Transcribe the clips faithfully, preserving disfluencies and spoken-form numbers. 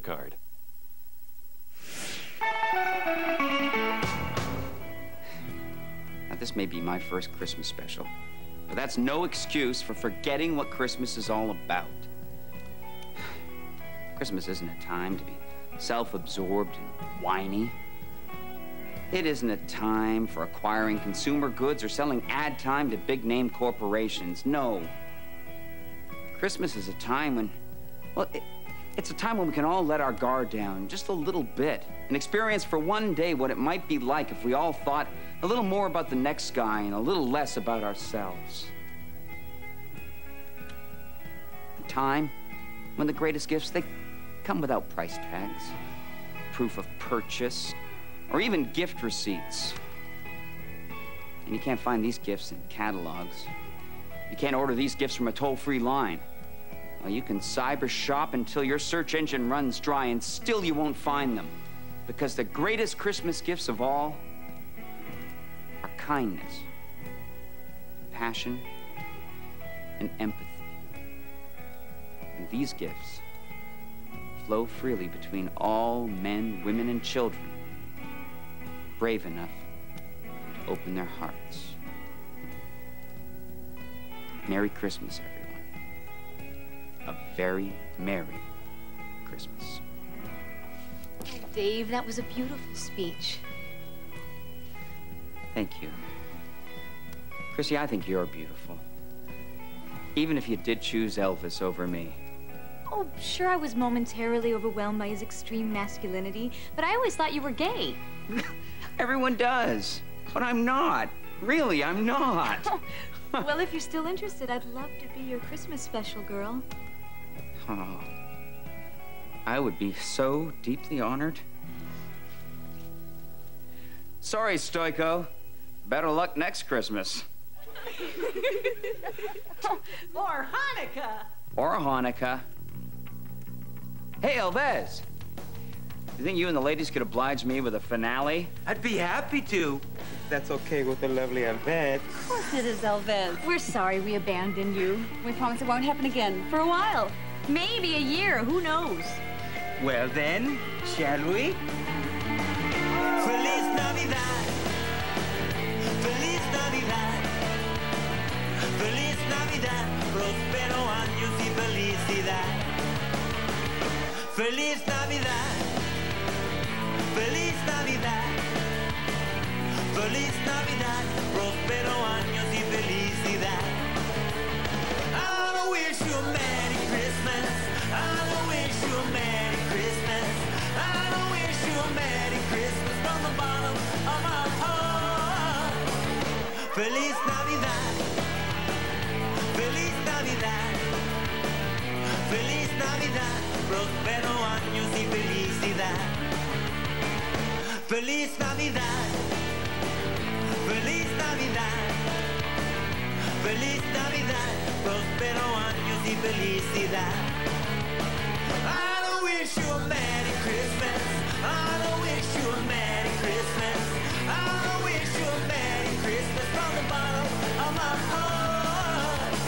Card. Now, this may be my first Christmas special, but that's no excuse for forgetting what Christmas is all about. Christmas isn't a time to be self-absorbed and whiny. It isn't a time for acquiring consumer goods or selling ad time to big-name corporations. No. Christmas is a time when, well, it, It's a time when we can all let our guard down just a little bit and experience for one day what it might be like if we all thought a little more about the next guy and a little less about ourselves. A time when the greatest gifts, they come without price tags, proof of purchase, or even gift receipts. And you can't find these gifts in catalogs. You can't order these gifts from a toll-free line. Well, you can cyber shop until your search engine runs dry, and still you won't find them. Because the greatest Christmas gifts of all are kindness, passion, and empathy. And these gifts flow freely between all men, women, and children brave enough to open their hearts. Merry Christmas, everyone. A very merry Christmas. Oh, Dave, that was a beautiful speech. Thank you. Chrissy, I think you're beautiful. Even if you did choose Elvis over me. Oh, sure, I was momentarily overwhelmed by his extreme masculinity, but I always thought you were gay. Everyone does, but I'm not. Really, I'm not. Well, if you're still interested, I'd love to be your Christmas special girl. Oh, I would be so deeply honored. Sorry, Stojko. Better luck next Christmas. Or Hanukkah. Or Hanukkah. Hey, El Vez. You think you and the ladies could oblige me with a finale? I'd be happy to. That's okay with the lovely El Vez. Of course it is, El Vez. We're sorry we abandoned you. We promise it won't happen again for a while. Maybe a year, who knows? Well then, shall we? Feliz Navidad. Feliz Navidad. Feliz Navidad. Prospero años y felicidad. Feliz Navidad. Feliz Navidad. Feliz Navidad. Prospero años y felicidad. I wanna wish you a merry Christmas. I wanna wish you a merry Christmas. I wanna wish you a merry Christmas from the bottom of my heart. Feliz Navidad. Feliz Navidad. Feliz Navidad. Prospero años y felicidad. Feliz Navidad. Feliz Navidad, Feliz Navidad, prospero años y felicidad. I don't wish you a merry Christmas. I don't wish you a merry Christmas. I don't wish you a merry Christmas from the bottom of my heart. Feliz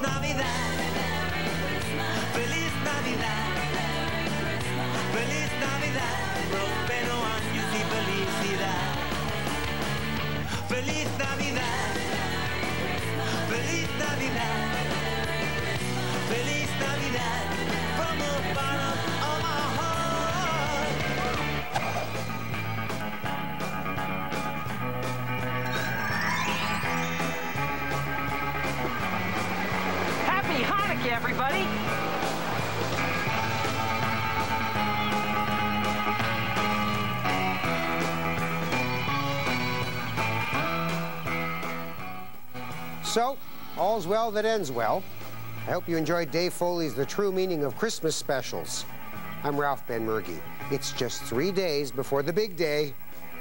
Navidad. Feliz Navidad. Feliz Navidad. Prospero años y felicidad. Feliz Navidad. Feliz Navidad. Feliz Navidad. From the bottom of my heart. Everybody. So, all's well that ends well. I hope you enjoyed Dave Foley's The True Meaning of Christmas Specials. I'm Ralph Benmergui. It's just three days before the big day.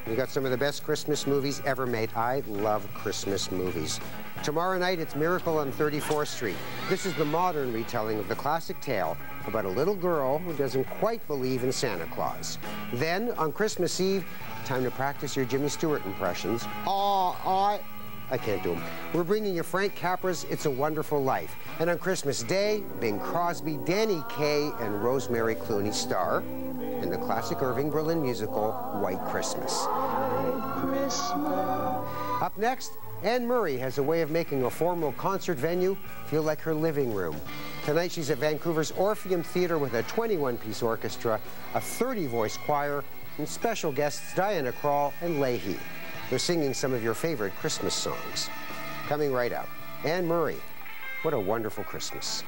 We got some of the best Christmas movies ever made. I love Christmas movies. Tomorrow night, it's Miracle on thirty-fourth Street. This is the modern retelling of the classic tale about a little girl who doesn't quite believe in Santa Claus. Then, on Christmas Eve, time to practice your Jimmy Stewart impressions. Aw, aw, I can't do them. We're bringing you Frank Capra's It's a Wonderful Life. And on Christmas Day, Bing Crosby, Danny Kaye, and Rosemary Clooney star in the classic Irving Berlin musical, White Christmas. Up next, Anne Murray has a way of making a formal concert venue feel like her living room. Tonight, she's at Vancouver's Orpheum Theatre with a twenty-one piece orchestra, a thirty voice choir, and special guests Diana Krall and Leahy. They're singing some of your favorite Christmas songs. Coming right up, Anne Murray, What a Wonderful Christmas.